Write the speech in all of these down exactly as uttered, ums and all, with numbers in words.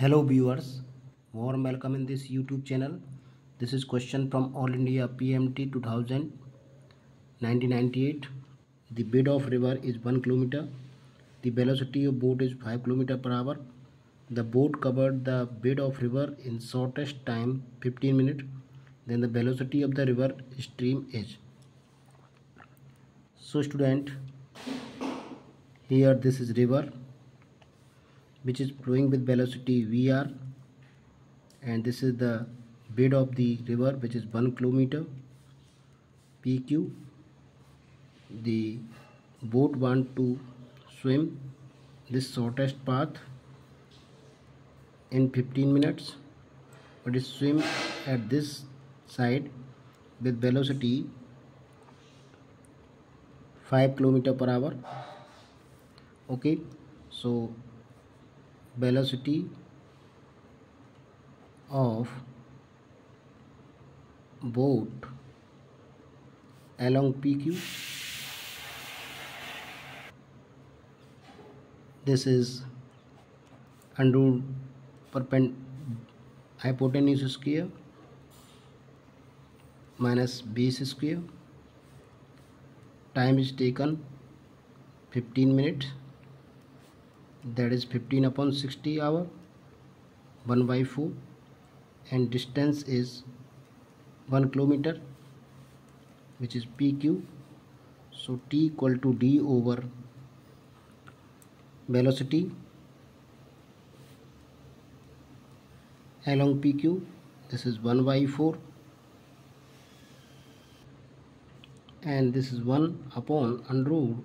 Hello viewers, warm welcome in this YouTube channel. This is question from All India P M T two thousand nineteen ninety-eight. The bed of river is one kilometer. The velocity of boat is five kilometers per hour. The boat covered the bed of river in shortest time fifteen minutes. Then the velocity of the river stream is. So student, here this is river which is flowing with velocity V R, and this is the bed of the river which is one kilometer P Q. The boat want to swim this shortest path in fifteen minutes, but it swim at this side with velocity five kilometers per hour. Okay, so velocity of boat along P Q, this is under perpendicular hypotenuse square minus base square. Time is taken fifteen minutes, that is fifteen upon sixty hour, one by four, and distance is one kilometer, which is P Q. So T equal to D over velocity along P Q, this is one by four, and this is one upon under root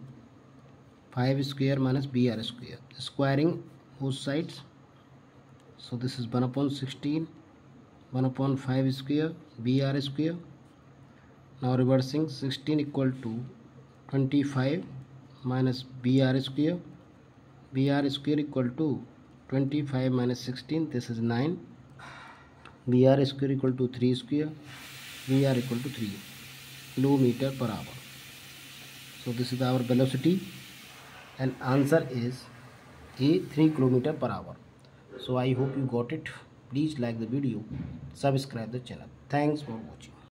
five square minus B R square, squaring both sides. So this is one upon sixteen, one upon five square, B R square. Now reversing, sixteen equal to twenty-five minus B R square. B R square equal to twenty-five minus sixteen, this is nine. B R square equal to three square, V R equal to three kilometers per hour. So this is our velocity, and answer is A, three kilometers per hour. So I hope you got it. Please like the video, subscribe the channel. Thanks for watching.